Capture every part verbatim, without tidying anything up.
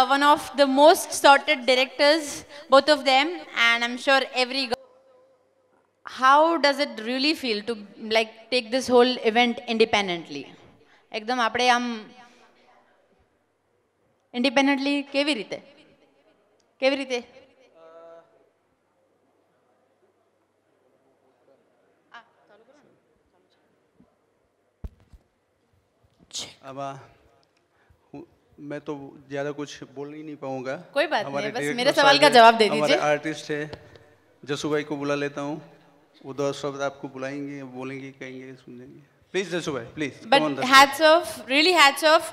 uh, one of the most sorted directors, both of them, and I'm sure every girl. How does it really feel to like take this whole event independently? Ekdam apde am independently kevi rite kevi rite अब मैं तो ज्यादा कुछ बोल ही नहीं पाऊंगा. कोई बात नहीं, बस मेरे सवाल का जवाब दे दीजिए. हमारे आर्टिस्ट है जसू भाई को बुला लेता हूँ, वो दो शब्द आपको बुलाएंगे, बोलेंगे, कहेंगे, सुनेंगे. Please, Jashvant bhai, please. But hats off, really hats off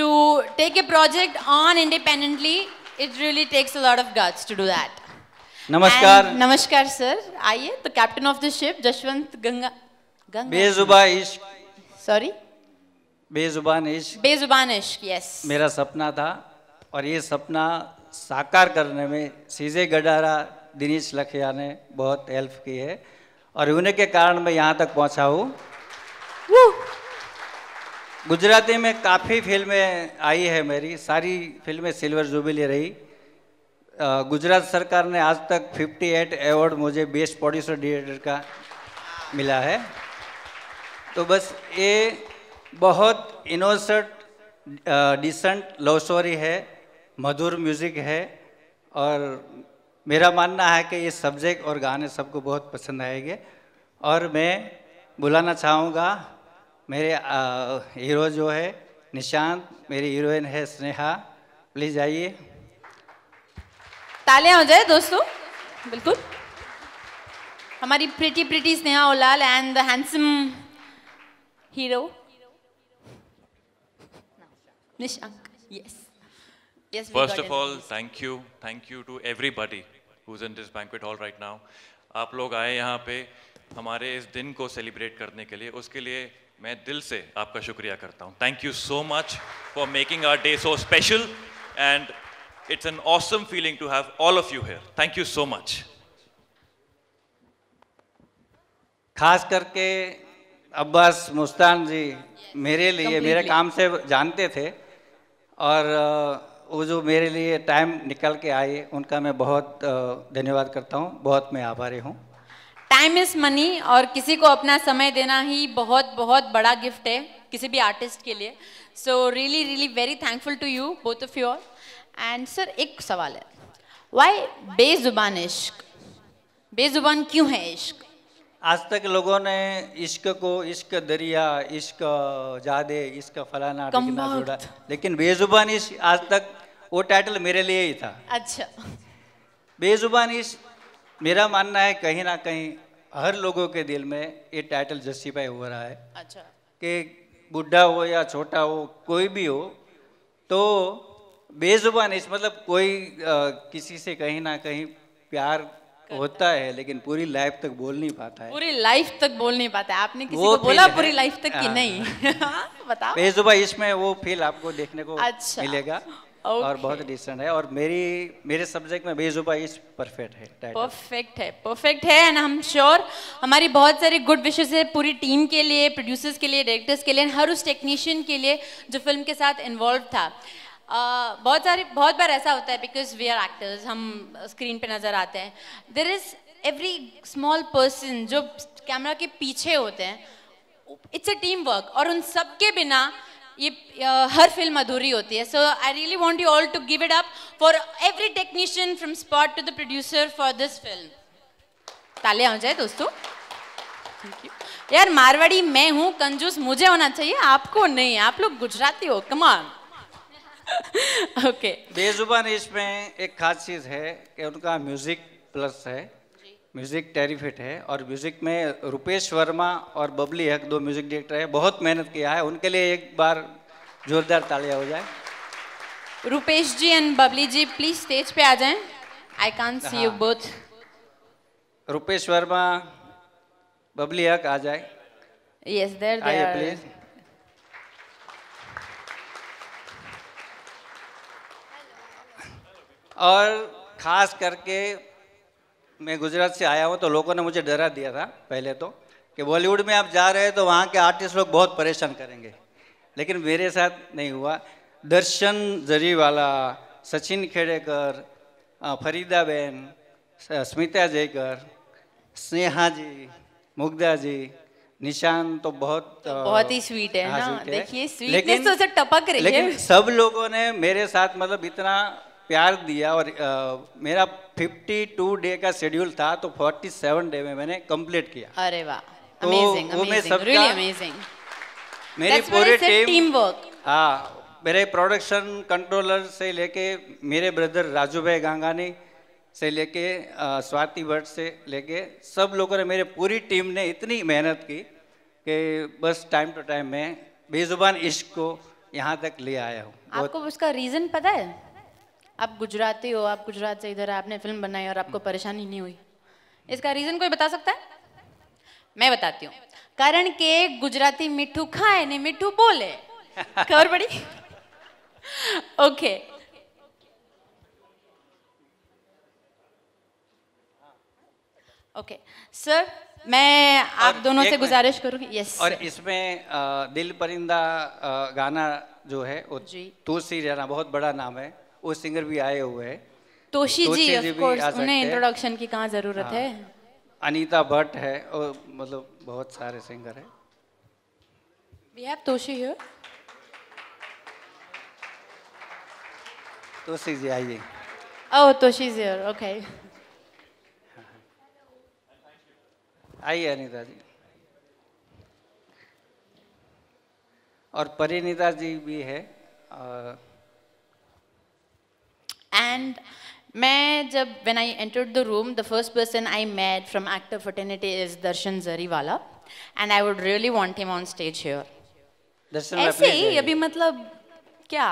to take a project on independently. It really takes a lot of guts to do that. Namaskar. And, namaskar, sir. आइए, the captain of the ship, Jashvant Ganga. Ganga. बेजुबान इश्क. Sorry. बेजुबान इश्क. बेजुबान इश्क, yes. मेरा सपना था और ये सपना साकार करने में सीजे गडारा दिनेश लखिया ने बहुत हेल्प की है और उन्हीं के कारण मैं यहाँ तक पहुँचा हूँ. गुजराती में काफ़ी फिल्में आई है, मेरी सारी फिल्में सिल्वर जुबली रही. गुजरात सरकार ने आज तक अट्ठावन अवार्ड मुझे बेस्ट प्रोड्यूसर डायरेक्टर का मिला है. तो बस ये बहुत इनोसेंट डिसेंट लव स्टोरी है, मधुर म्यूज़िक है और मेरा मानना है कि ये सब्जेक्ट और गाने सबको बहुत पसंद आएंगे. और मैं बुलाना चाहूँगा मेरे हीरो जो है निशांत, मेरी हीरोइन है स्नेहा. प्लीज आइए, तालियां हो जाए दोस्तों. बिल्कुल, हमारी pretty pretty Sneha Ullal and the handsome hero Nishant. Yes yes. First of all thank you, thank you to everybody who is in this banquet hall right now. आप लोग आए यहाँ पे हमारे इस दिन को सेलिब्रेट करने के लिए, उसके लिए मैं दिल से आपका शुक्रिया करता हूँ. Thank you so much for making our day so special and it's an awesome feeling to have all of you here. Thank you so much. खास करके अब्बास मस्तान जी मेरे लिए, मेरे काम से जानते थे और वो जो मेरे लिए टाइम निकल के आए, उनका मैं बहुत धन्यवाद करता हूँ, बहुत मैं आभारी हूँ. टाइम इज मनी और किसी को अपना समय देना ही बहुत बहुत बड़ा गिफ्ट है किसी भी आर्टिस्ट के लिए. So really really very thankful to you both of you. And sir एक सवाल है, व्हाई बेजुबान इश्क? बेजुबान क्यों है इश्क? आज तक लोगों ने इश्क को इश्क दरिया, इश्क जादे, इश्क फलाना ढिकना जोड़ा, लेकिन बेजुबान इश्क आज तक वो टाइटल मेरे लिए ही था. अच्छा. बेजुबान इश्क मेरा मानना है कहीं ना कहीं हर लोगों के दिल में ये टाइटल जस्टिफाई हो रहा है. अच्छा. कि बूढ़ा हो या छोटा हो, कोई भी हो, तो बेजुबान इश्क मतलब कोई आ, किसी से कहीं ना कहीं प्यार होता है लेकिन पूरी लाइफ तक बोल नहीं पाता है. पूरी लाइफ तक बोल नहीं पाता है. आपने किसी को बोला पूरी लाइफ तक कि नहीं? बताओ. बेजुबान इश्क में वो फील आपको देखने को अच्छा. मिलेगा. Okay. और बहुत डिसेंट है और मेरी मेरे सब्जेक्ट में बेजुबान इश्क परफेक्ट है. परफेक्ट है, परफेक्ट है. एंड हम श्योर हमारी बहुत सारी गुड विशेस है पूरी टीम के लिए, प्रोड्यूसर्स के लिए, डायरेक्टर्स के लिए, हर उस टेक्नीशियन के लिए जो फिल्म के साथ इन्वॉल्व था. uh, बहुत सारी बहुत बार ऐसा होता है बिकॉज वी आर एक्टर्स, हम स्क्रीन पे नजर आते हैं. There is every small person जो कैमरा के पीछे होते हैं, इट्स अ टीम वर्क और उन सब के बिना ये हर फिल्म अधूरी होती है. So I really want you all to give it up for every technician from spot to the producer for this film. तालियां हो जाए दोस्तों. थैंक यू यार. मारवाड़ी मैं हूँ कंजूस, मुझे होना चाहिए, आपको नहीं. आप लोग गुजराती हो, कम ऑन. ओके. बेजुबान इश्क में एक खास चीज़ है कि उनका म्यूजिक प्लस है, म्यूजिक टेरिफिट है और म्यूजिक में रुपेश वर्मा और बबली हक दो म्यूजिक डायरेक्टर है, बहुत मेहनत किया है. उनके लिए एक बार जोरदार तालियां हो जाए. Rupesh ji and Babli ji please stage पे आ जाएं. I can't see you both. Rupesh Verma, Babli Haq आ जाए. Yes there they are please. और खास करके मैं गुजरात से आया हूँ तो लोगों ने मुझे डरा दिया था पहले तो कि बॉलीवुड में आप जा रहे हैं तो वहाँ के आर्टिस्ट लोग बहुत परेशान करेंगे, लेकिन मेरे साथ नहीं हुआ. दर्शन जरीवाला, સચિન ખેડેકર, ફરીદાબેન, સ્મિતા જયકર, સ્નેહાજી, મુગ્ધાજી, निशांत तो बहुत तो बहुत ही स्वीट है ना। देखिए स्वीटनेस तो सब टपक रही है, लेकिन सब लोगों ने मेरे साथ मतलब इतना प्यार दिया और आ, मेरा बावन डे का शेड्यूल था तो सैंतालीस डे में मैंने कंप्लीट किया। अरे वाह, तो अमेजिंग, अमेजिंग, रियली अमेजिंग। मेरी पूरी टीम वर्क, हाँ, मेरे प्रोडक्शन कंट्रोलर से लेके मेरे ब्रदर राजू भाई गांगानी से लेके स्वाति भट्ट से लेके सब लोगों ने, मेरे पूरी टीम ने इतनी मेहनत की कि बस टाइम टू टाइम मैं बेजुबान इश्क को यहाँ तक ले आया हूँ। आपको उसका रीज़न पता है? आप गुजराती हो, आप गुजरात से इधर आपने फिल्म बनाई और आपको परेशानी नहीं हुई, इसका रीज़न कोई बता सकता है? मैं बताती हूँ, कारण के गुजराती मिठू खाए नहीं मिठू बोले, खबर पड़ी? ओके, ओके सर, मैं आप दोनों से गुजारिश करूँगी। यस। और इसमें आ, दिल परिंदा आ, गाना जो है वो तुलसी जाना, बहुत बड़ा नाम है, वो सिंगर भी आए हुए हैं। तोशी जी, ऑफ कोर्स, उन्हें इंट्रोडक्शन की कहाँ जरूरत है। अनीता भट्ट है और मतलब बहुत सारे सिंगर हैं। We have Toshi here. Toshi ji आइए। ओह तोशी जी, ओके आइए अनिता जी। और परिणीता जी भी है। एंड मैं जब when I entered the room the first person I met from actor fraternity is Darshan Jariwala and I would really want him on stage here. Darshan ऐसे ही अभी मतलब क्या?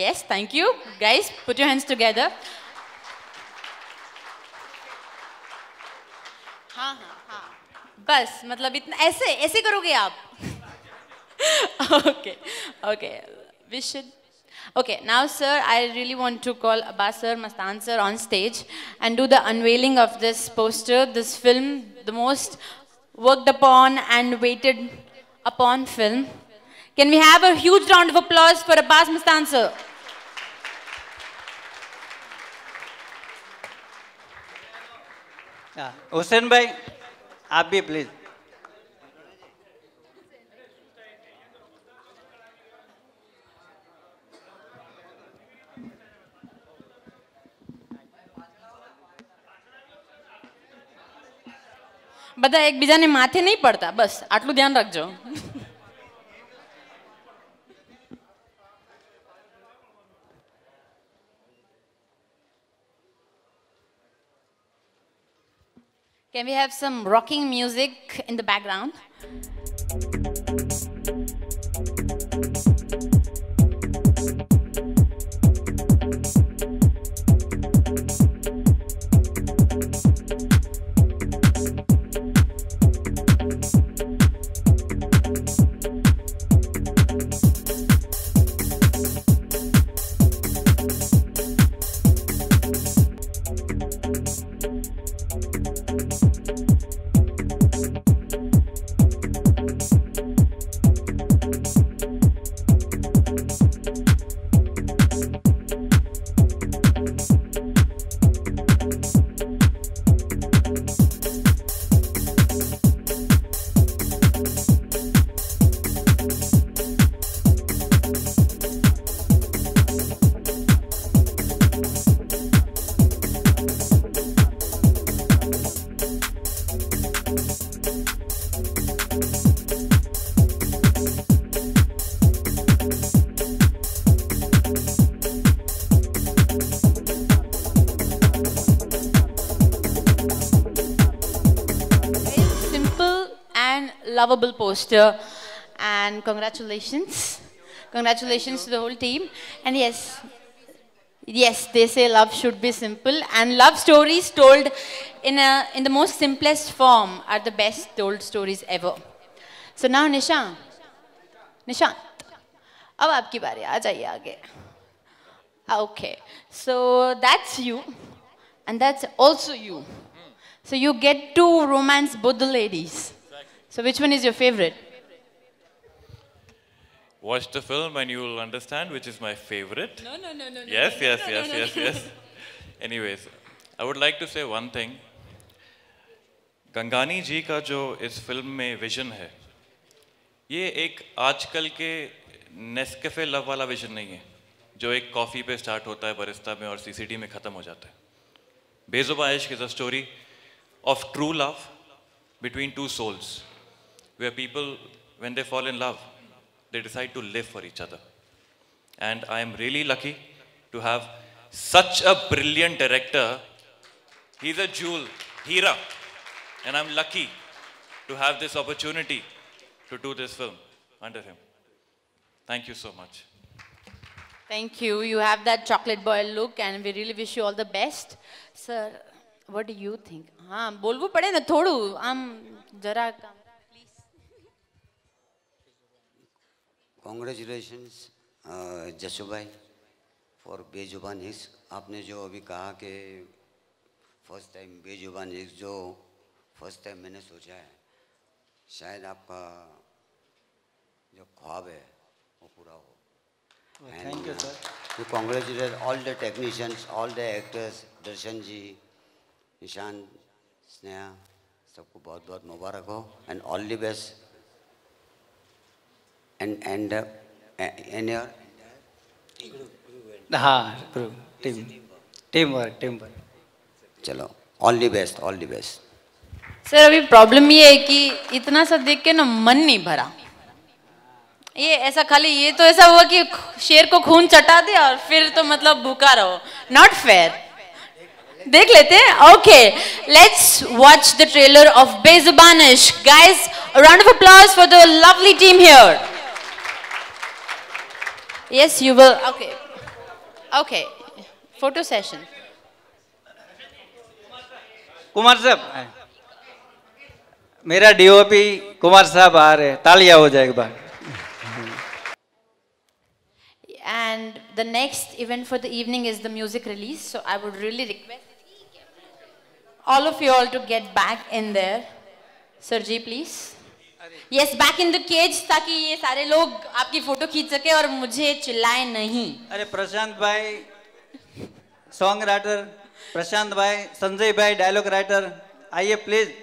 Yes, thank you guys, put your hands together. हाँ हाँ हाँ, बस मतलब इतना ऐसे ऐसे करोगे आप। Okay okay, we should okay now sir, I really want to call Abbas sir, Mastan sir on stage and do the unveiling of this poster, this film, the most worked upon and waited upon film. Can we have a huge round of applause for Abbas Mastan sir? Hussain भाई आप भी please. બધા એકબીજાને માથે નહીં પડતા, બસ આટલું ધ્યાન રાખજો। Can we have some rocking music in the background? Lovable poster, and congratulations, congratulations to the whole team. And yes, yes, they say love should be simple, and love stories told in a in the most simplest form are the best told stories ever. So now Nishant, Nishant, अब आपकी बारी, आ जाइए आगे। Okay, so that's you, and that's also you. So you get to romance both the ladies. So which one is your favorite? Watch the film and you will understand which is my favorite. No, no, no, no. Yes, no, yes, no, yes, no, no, yes, no, no. yes. Anyways, I would like to say one thing. Gangani जी का जो इस film में vision है, ये एक आजकल के Nescafe love वाला विजन नहीं है जो एक कॉफ़ी पे स्टार्ट होता है बरिस्ता में और सीसीडी में ख़त्म हो जाता है. Bezubaan Ishq is a story of true love between two souls where people when they fall in love they decide to live for each other. And I am really lucky to have such a brilliant director. He's a jewel, Heera. And I'm lucky to have this opportunity to do this film under him. Thank you so much. Thank you. You have that chocolate boy look and we really wish you all the best. Sir, what do you think? हाँ बोलवो पड़े ना थोड़ू आम जरा congratulations जशु भाई for बेजुबान इश्क. आपने जो अभी कहा कि फर्स्ट टाइम बेजुबान इश्क जो फर्स्ट टाइम मैंने सोचा है शायद आपका जो ख्वाब है वो पूरा हो. Thank you sir. To congratulate all the technicians all the actors Darshan ji Nishant Sneha सबको बहुत बहुत मुबारक हो and all the best. And and uh, and your हाँ group team teamwork teamwork. चलो all the best all the best. Sir अभी problem ये है कि इतना सब देख के ना मन नहीं भरा. ये ऐसा खाली ये तो ऐसा हुआ कि शेर को खून चटा दे और फिर तो मतलब भूखा रहो. Not fair. देख लेते हैं. Okay, let's watch the trailer of बेजुबान इश्क. Guys, a round of applause for the lovely team here. Yes, you will. Okay. Okay. Photo session. Kumar साहब, मेरा डीओपी कुमार साहब आ रहे हैं. तालियां हो जाएगी बार. And the next event for the evening is the music release. So I would really request all of you all to get back in there. Sir ji, please. Yes, back in the cage ताकि ये सारे लोग आपकी photo खींच सके और मुझे चिल्लाए नहीं. अरे प्रशांत भाई सॉन्ग राइटर, प्रशांत भाई, संजय भाई डायलॉग राइटर, आइए प्लीज.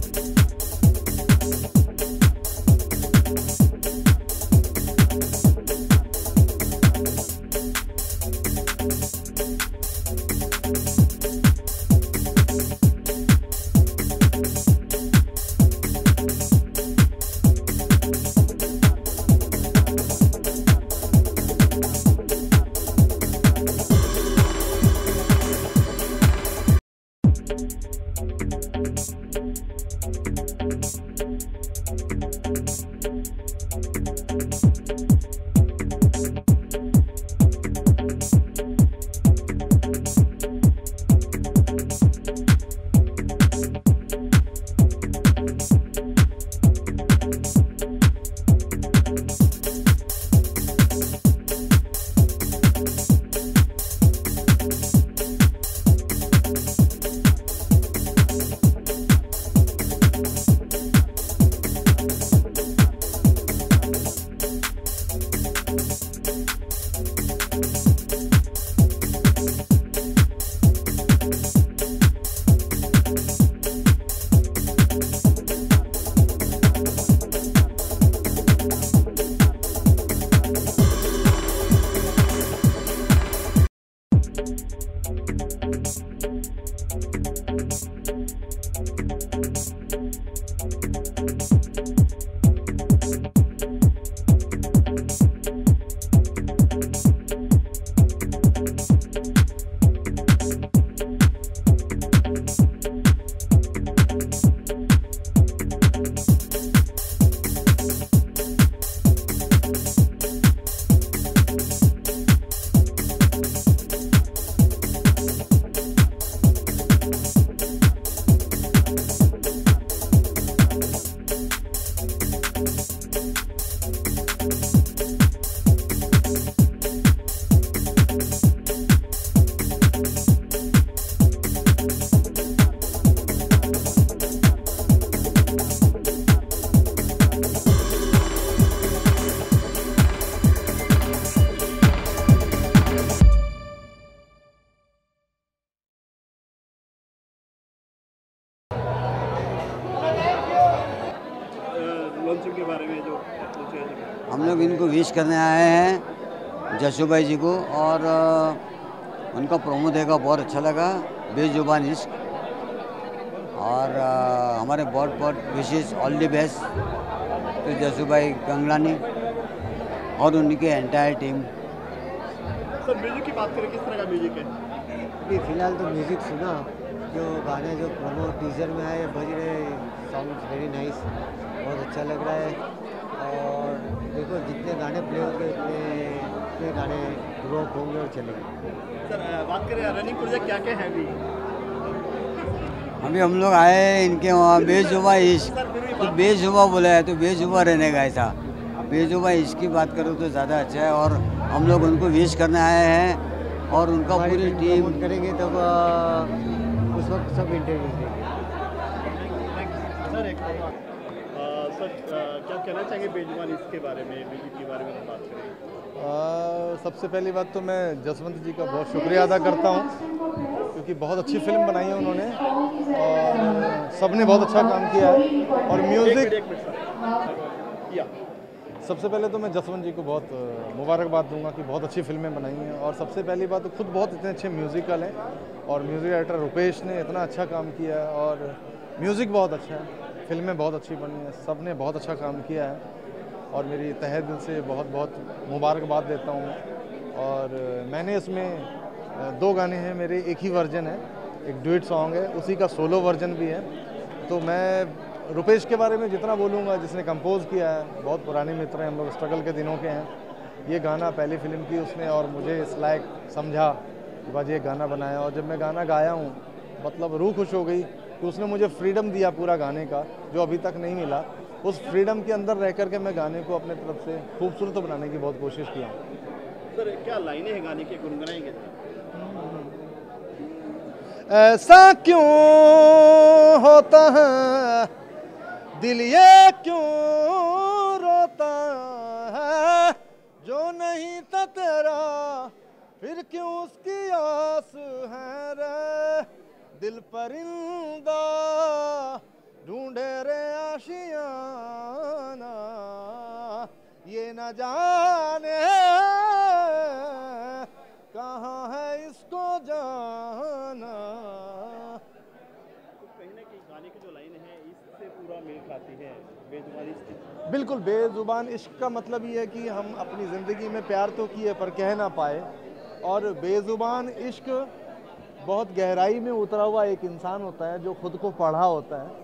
करने आए हैं जशू भाई जी को और उनका प्रोमो देखा, बहुत अच्छा लगा बेजुबान इश्क। और हमारे बहुत बहुत विशेष ऑल द बेस्ट तो जशू भाई गंगलानी और उनके एंटायर टीम। सर म्यूजिक की बात करें, किस तरह का म्यूजिक है? अभी फिलहाल तो म्यूजिक सुना, जो गाने जो प्रोमो टीजर में आए बज रहे साउंड वेरी नाइस, बहुत अच्छा लग रहा है। और देखो जितने गाने प्ले होंगे उतने गाने ग्रो होंगे और चलेंगे। सर बात करें रनिंग प्रोजेक्ट क्या क्या है? अभी अभी हम लोग आए इनके वहाँ बेजुबा इश्क, तो बेजुबा बोला है तो बेजुबा रहने का था। बेजुबा इश्क की बात करो तो ज़्यादा अच्छा है और हम लोग उनको विश करने आए हैं और उनका पूरी टीम करेंगे तब उस वक्त सब इंटरव्यू देंगे। क्या कहना चाहिए बेजुबान इसके बारे में, म्यूजिक के बारे में बात करें? सबसे पहली बात तो मैं जसवंत जी का बहुत शुक्रिया अदा करता हूँ क्योंकि बहुत अच्छी फिल्म बनाई है उन्होंने और सबने बहुत अच्छा काम किया है। और म्यूज़िक सबसे पहले तो मैं जसवंत जी को बहुत मुबारकबाद दूंगा कि बहुत अच्छी फिल्में बनाई हैं और सबसे पहली बात तो खुद बहुत इतने अच्छे म्यूज़िकल हैं और म्यूज़िक डायरेक्टर रुपेश ने इतना अच्छा काम किया है और म्यूज़िक बहुत अच्छा है, फिल्में बहुत अच्छी बनी हैं, सब ने बहुत अच्छा काम किया है और मेरी तहे दिल से बहुत बहुत मुबारकबाद देता हूँ। और मैंने इसमें दो गाने हैं मेरे, एक ही वर्जन है, एक ड्यूट सॉन्ग है, उसी का सोलो वर्जन भी है। तो मैं रुपेश के बारे में जितना बोलूँगा, जिसने कंपोज़ किया है, बहुत पुराने मित्र हैं हम लोग, स्ट्रगल के दिनों के हैं। ये गाना पहली फिल्म की उसने और मुझे इस लायक समझा कि भाई ये गाना बनाया। और जब मैं गाना गाया हूँ मतलब रूह खुश हो गई कि उसने मुझे फ्रीडम दिया पूरा गाने का, जो अभी तक नहीं मिला। उस फ्रीडम के अंदर रह कर के मैं गाने को अपने तरफ से खूबसूरत बनाने की बहुत कोशिश किया। सर क्या लाइनें हैं गाने की, गुनगुनाएंगे? ऐसा क्यों होता है दिल, ये क्यों रोता है, जो नहीं था तेरा फिर क्यों उसकी आस है रे, दिल परिंदा ढूंढे रे आशियाना, ये न जाने कहाँ है इसको जाना। तो कहीं ना कहीं गाने की जो लाइन है इससे पूरा मेल खाती है बेजुबान इश्क। बिल्कुल, बेजुबान इश्क का मतलब ये है कि हम अपनी ज़िंदगी में प्यार तो किए पर कह ना पाए, और बेजुबान इश्क बहुत गहराई में उतरा हुआ एक इंसान होता है जो खुद को पढ़ा होता है।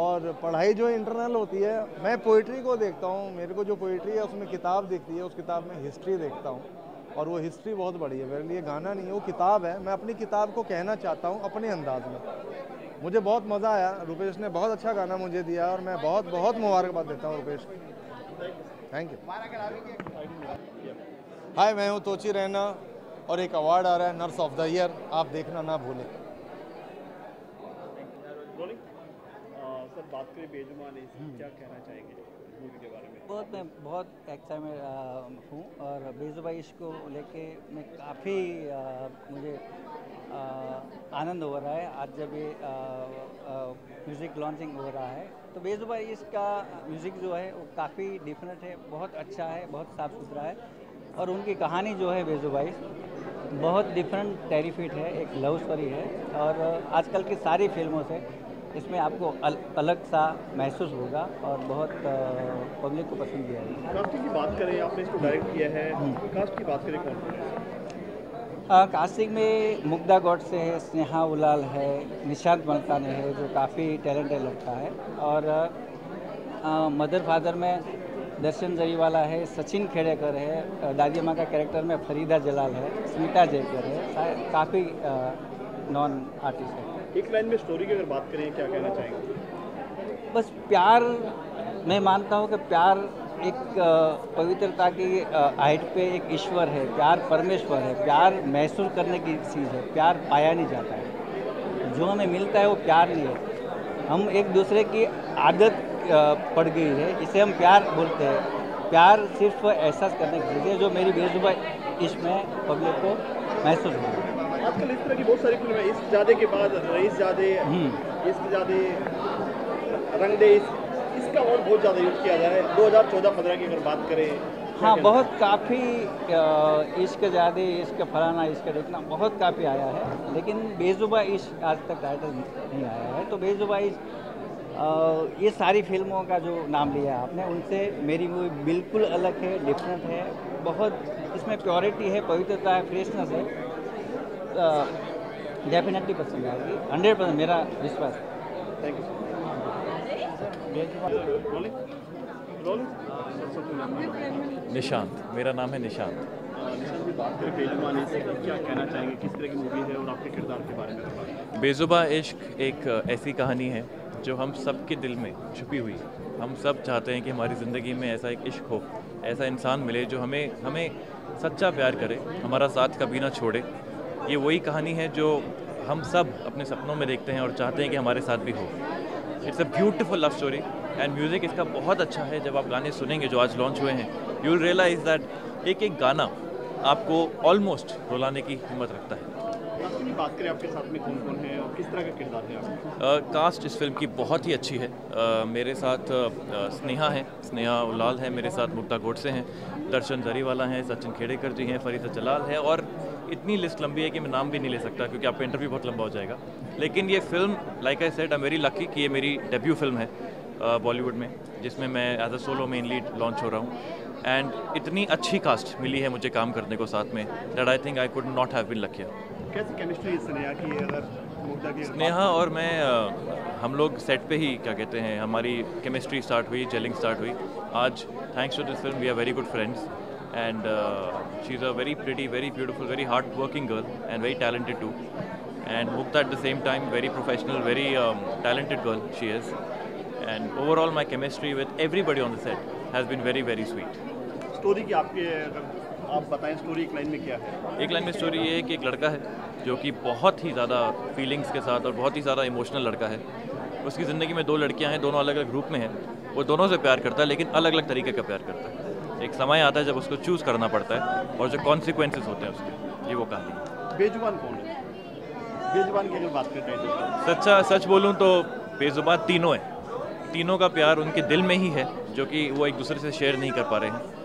और पढ़ाई जो इंटरनल होती है, मैं पोइट्री को देखता हूँ, मेरे को जो पोइट्री है उसमें किताब दिखती है, उस किताब में हिस्ट्री देखता हूँ और वो हिस्ट्री बहुत बड़ी है मेरे लिए। गाना नहीं है, वो किताब है। मैं अपनी किताब को कहना चाहता हूँ अपने अंदाज में। मुझे बहुत मज़ा आया, रुपेश ने बहुत अच्छा गाना मुझे दिया और मैं बहुत बहुत मुबारकबाद देता हूँ रुपेश को। Thank you. हाय, मैं हूँ तोची रैना और एक अवार्ड आ रहा है नर्स ऑफ द ईयर, आप देखना ना भूलें। सर बात करें बेजुबान इश्क़, क्या कहना चाहेंगे मूवी के बारे में? बहुत मैं बहुत एक्साइटेड हूँ और बेजुबान इश्क़ को लेके मैं काफ़ी मुझे आ, आनंद हो रहा है। आज जब ये म्यूज़िक लॉन्चिंग हो रहा है तो बेजुबान इश्क़ का म्यूज़िक जो है वो काफ़ी डिफरेंट है, बहुत अच्छा है, बहुत साफ़ सुथरा है। और उनकी कहानी जो है बेजुबान इश्क़ बहुत डिफरेंट टेरिफिट है, एक लव स्टोरी है और आजकल की सारी फिल्मों से इसमें आपको अल, अलग सा महसूस होगा और बहुत पब्लिक को पसंद भी आएगा। कास्ट की बात करें, आपने इसको डायरेक्ट किया है, कास्ट की बात करें कौन है? कास्टिंग में मुग्धा गॉडसे है, स्नेहा उलाल है, निशांत मनसानी है जो काफ़ी टैलेंटेड लगता है, और आ, मदर फादर में दर्शन जरीवाला है, सचिन खेड़ेकर है, दादी माँ का कैरेक्टर में फरीदा जलाल है, स्मिता जयकर है, काफ़ी नॉन आर्टिस्ट है। एक लाइन में स्टोरी की अगर बात करें क्या कहना चाहेंगे? बस प्यार, मैं मानता हूँ कि प्यार एक पवित्रता की हाइट पे एक ईश्वर है, प्यार परमेश्वर है, प्यार महसूस करने की चीज़ है, प्यार पाया नहीं जाता है, जो हमें मिलता है वो प्यार नहीं है। हम एक दूसरे की आदत पड़ गई है, इसे हम प्यार बोलते हैं। प्यार सिर्फ एहसास करने की चीज़ है जो मेरी बेजुबान इश्क़ में पब्लिक को महसूस हो। आजकल इस तरह की बहुत सारी फिल्में, इस जादे के बाद रईस जादे, इस जादे, रंग दे इश्क, इसका और बहुत ज़्यादा यूज़ किया जा रहा है। दो हज़ार चौदह पंद्रह की अगर बात करें, हाँ बहुत काफ़ी इश्क जादे, इश्क फलाना, इश्क देखना बहुत काफ़ी आया है, लेकिन बेजुबान इश्क आज तक टाइटल नहीं आया है। तो बेजुबान इश्क, ये सारी फिल्मों का जो नाम लिया आपने उनसे मेरी मूवी बिल्कुल अलग है, डिफरेंट है, बहुत इसमें प्योरिटी है, पवित्रता है, फ्रेशनेस है, डेफिनेटली पसंद आएगी, हंड्रेड परसेंट मेरा विश्वास है। Thank you. निशांत, मेरा नाम है निशांत। निशांत जी बात करें बेजुबान इश्क, क्या कहना चाहेंगे, किस तरह की मूवी है और आपके किरदार के बारे में? बेजुबान इश्क एक ऐसी कहानी है जो हम सब के दिल में छुपी हुई है। हम सब चाहते हैं कि हमारी ज़िंदगी में ऐसा एक इश्क हो, ऐसा इंसान मिले जो हमें हमें सच्चा प्यार करे, हमारा साथ कभी ना छोड़े। ये वही कहानी है जो हम सब अपने सपनों में देखते हैं और चाहते हैं कि हमारे साथ भी हो। It's a beautiful love story and music इसका बहुत अच्छा है। जब आप गाने सुनेंगे जो आज लॉन्च हुए हैं, यू विल रियलाइज़ दैट एक एक गाना आपको ऑलमोस्ट रुलाने की हिम्मत रखता है। बात करें आपके साथ में कौन कौन है और किस तरह का किरदार है आपका? कास्ट इस फिल्म की बहुत ही अच्छी है। uh, मेरे साथ uh, स्नेहा है, स्नेहा उल्लाल है, मेरे साथ मुग्धा गोडसे हैं, दर्शन जरीवाला हैं, सचिन खेड़ेकर जी हैं, फरीदा जलाल है, और इतनी लिस्ट लंबी है कि मैं नाम भी नहीं ले सकता क्योंकि आपका इंटरव्यू बहुत लंबा हो जाएगा। लेकिन ये film, like I said, I am very lucky कि ये मेरी डेब्यू फिल्म है बॉलीवुड में, जिसमें मैं as a solo main lead launch हो रहा हूँ, एंड इतनी अच्छी कास्ट मिली है मुझे काम करने को साथ में, that I think I could not have been luckier. कैसी केमिस्ट्री है स्नेहा की? अगर स्नेहा और मैं, हम लोग सेट पे ही क्या कहते हैं, हमारी केमिस्ट्री स्टार्ट हुई, जेलिंग स्टार्ट हुई। आज thanks to this film we are very good friends and she is a very pretty, very beautiful, very hard working girl and very talented too, and Mugdha at the same time very professional, very talented girl she is, and overall my chemistry with everybody on the set has been very very sweet. Story की आपके, अगर आप बताएं story एक line में क्या है? एक लाइन में story ये है कि एक लड़का है जो कि बहुत ही ज़्यादा feelings के साथ और बहुत ही ज़्यादा emotional लड़का है। उसकी ज़िंदगी में दो लड़कियां हैं, दोनों अलग अलग ग्रुप में हैं, वो दोनों से प्यार करता है लेकिन अलग अलग तरीके का प्यार करता है। एक समय आता है जब उसको चूज़ करना पड़ता है और जो कॉन्सिक्वेंसेज होते हैं उसके, ये वो कहानी। बेजुबान कौन है? बेजुबान की अगर बात करते हैं, सच्चा सच बोलूँ तो बेजुबान तीनों हैं, तीनों का प्यार उनके दिल में ही है जो कि वो एक दूसरे से शेयर नहीं कर पा रहे हैं,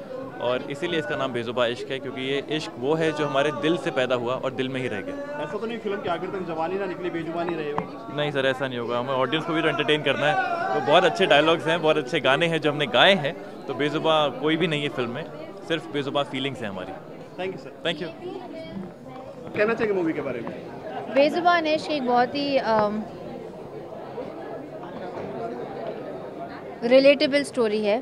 और इसीलिए इसका नाम बेजुबान इश्क है क्योंकि ये इश्क वो है जो हमारे दिल से पैदा हुआ और दिल में ही रह गया। ऐसा तो नहीं फिल्म के आखिर तक जवानी ना निकले, बेजुबान ही रहे हो? नहीं सर, ऐसा नहीं होगा, हमें ऑडियंस को भी तो एंटरटेन करना है, तो बहुत अच्छे डायलॉग्स हैं, बहुत अच्छे गाने हैं जो हमने गाए हैं, तो बेजुबान कोई भी नहीं है फिल्म में, सिर्फ बेजुबान फीलिंग्स हैं हमारी। Thank you sir. Thank you. कहना चाहिए मूवी के बारे में? बेजुबान इश्क एक बहुत ही रिलेटेबल स्टोरी है,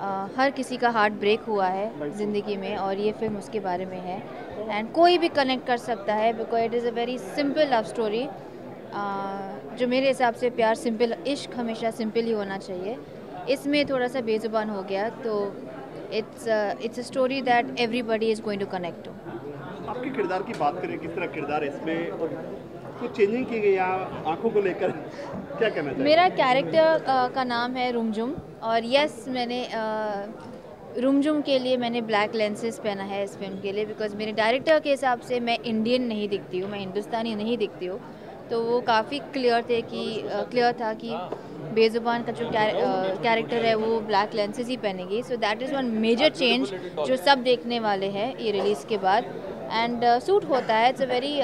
आ, हर किसी का हार्ट ब्रेक हुआ है ज़िंदगी में और ये फिल्म उसके बारे में है, एंड कोई भी कनेक्ट कर सकता है because it is a very simple love story, जो मेरे हिसाब से प्यार सिंपल, इश्क हमेशा सिंपल ही होना चाहिए, इसमें थोड़ा सा बेजुबान हो गया, तो it's it's a story that everybody is going to connect to. आपके किरदार की बात करें, किस तरह किरदार इसमें और कुछ चेंजिंग की गई या आँखों को लेकर क्या कहना चाहिए? मेरा कैरेक्टर का नाम है रुमझुम, और यस मैंने रुमझुम के लिए मैंने ब्लैक लेंसेज पहना है इस फिल्म के लिए, बिकॉज मेरे डायरेक्टर के हिसाब से मैं इंडियन नहीं दिखती हूँ, मैं हिंदुस्तानी नहीं दिखती हूँ, तो वो काफ़ी क्लियर थे कि क्लियर था कि बेजुबान का जो कैरेक्टर है वो ब्लैक लेंसेज ही पहनेगी, so that is one major change जो सब देखने वाले हैं ये रिलीज़ के बाद, एंड सूट होता है, इट्स अ वेरी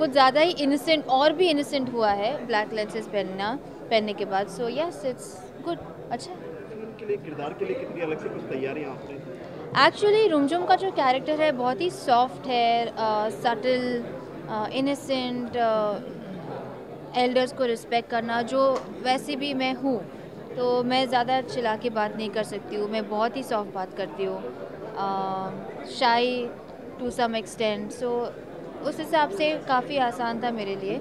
कुछ ज़्यादा ही इनोसेंट और भी इनोसेंट हुआ है ब्लैक लेंसेज पहनना पहनने के बाद, सो यस इट्स गुड। अच्छा के लिए, किरदार के लिए कितनी अलग से कुछ तैयारियां आपने? एक्चुअली रुमझुम का जो कैरेक्टर है बहुत ही सॉफ्ट है, सटल, इनोसेंट, एल्डर्स को रिस्पेक्ट करना, जो वैसे भी मैं हूँ, तो मैं ज़्यादा चिल्ला के बात नहीं कर सकती हूँ, मैं बहुत ही सॉफ्ट बात करती हूँ, शाई टू सम एक्सटेंट, सो उस हिसाब से काफ़ी आसान था मेरे लिए।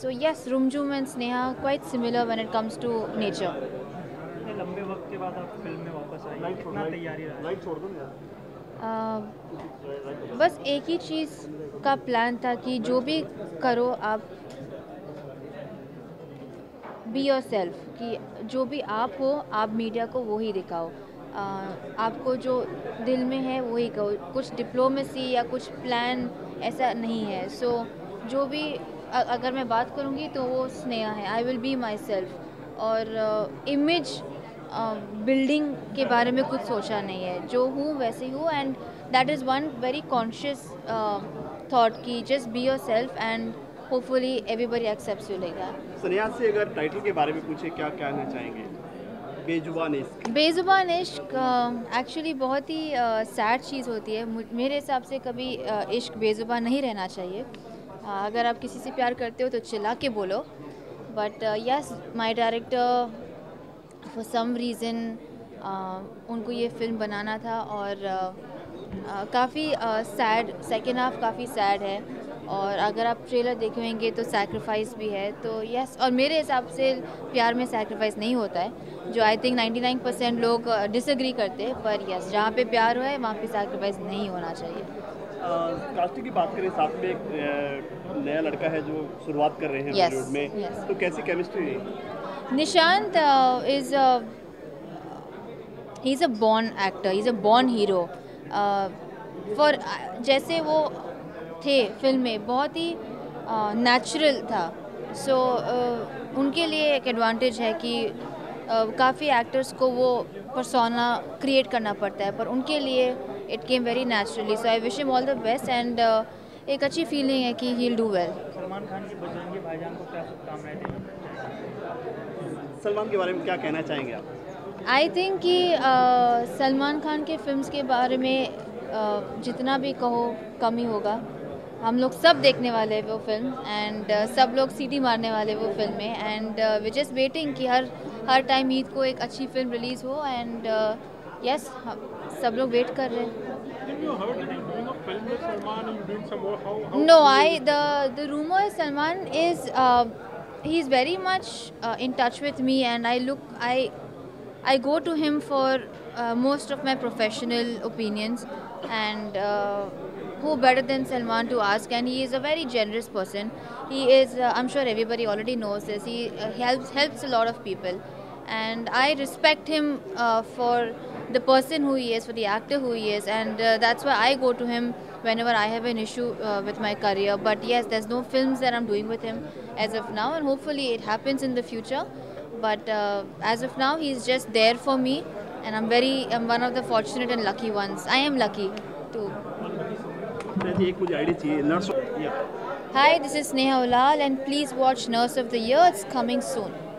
So yes, Rumjhum and Sneha quite similar when it comes to nature. लंबे वक्त के बाद आप फिल्म में वापस आई, कितना तैयारी रहा? बस एक ही चीज़ का प्लान था कि जो भी करो आप बी योरसेल्फ, कि जो भी आप हो आप मीडिया को वो ही दिखाओ, आ, आपको जो दिल में है वो ही कहो, कुछ डिप्लोमेसी या कुछ प्लान ऐसा नहीं है। सो so, जो भी अ, अगर मैं बात करूँगी तो वो स्नेहा है, I will be myself, और इमेज बिल्डिंग के बारे में कुछ सोचा नहीं है, जो हूँ वैसे हूँ, and that is one very conscious thought कि just be yourself and hopefully everybody accepts you. लेगा स्नेहा से अगर टाइटल के बारे में पूछे, क्या कहना चाहेंगे? बेजुबान इश्क। बेजुबान इश्क एक्चुअली बहुत ही सैड uh, चीज़ होती है, मेरे हिसाब से कभी uh, इश्क बेजुबान नहीं रहना चाहिए, uh, अगर आप किसी से प्यार करते हो तो चिल्ला के बोलो, but yes my director for some reason उनको ये फिल्म बनाना था, और uh, uh, काफ़ी सैड, सेकेंड हाफ काफ़ी सैड है, और अगर आप ट्रेलर देखेंगे तो सैक्रिफाइस भी है, तो यस, और मेरे हिसाब से प्यार में सैक्रिफाइस नहीं होता है, जो आई थिंक निन्यानवे परसेंट लोग डिसएग्री करते हैं, पर यस जहाँ पे प्यार हो है वहाँ पे सैक्रिफाइस नहीं होना चाहिए। कास्टिंग की बात करें, साथ में एक नया लड़का है जो शुरुआत कर रहे हैं बॉलीवुड में, yes. तो कैसी केमिस्ट्री है? Nishant is he is a born actor, he is a born hero. For जैसे वो थे फिल्म में बहुत ही नेचुरल uh, था। सो so, uh, उनके लिए एक एडवांटेज है कि uh, काफ़ी एक्टर्स को वो परसोना क्रिएट करना पड़ता है, पर उनके लिए it came very naturally. So I wish him all the best and एक अच्छी फीलिंग है कि he will do well. Salman Khan की बजरंगी भाईजान को क्या शुभकामनाएं देंगे? सलमान के बारे में क्या कहना चाहेंगे आप? आई थिंक कि uh, सलमान खान के फिल्म्स के बारे में uh, जितना भी कहो कम ही होगा। हम लोग सब देखने वाले हैं वो फिल्म एंड uh, सब लोग सीटी मारने वाले वो फिल्म में एंड वी जस्ट वेटिंग कि हर हर टाइम ईद को एक अच्छी फिल्म रिलीज़ हो एंड यस सब लोग वेट कर रहे हैं। No I the the rumour Salman is he is very much in touch with me and I look I I go to him for uh, most of my professional opinions and uh, who better than Salman to ask, and he is a very generous person. He is uh, I'm sure everybody already knows this. He uh, helps helps a lot of people and I respect him uh, for the person who he is, for the actor who he is, and uh, that's why I go to him whenever I have an issue uh, with my career. But yes, there's no films that I'm doing with him as of now and hopefully it happens in the future. But uh, as of now, he's just there for me, and I'm very, I'm one of the fortunate and lucky ones. I am lucky too. Hi, this is Sneha Ullal, and please watch Nurse of the Year. It's coming soon.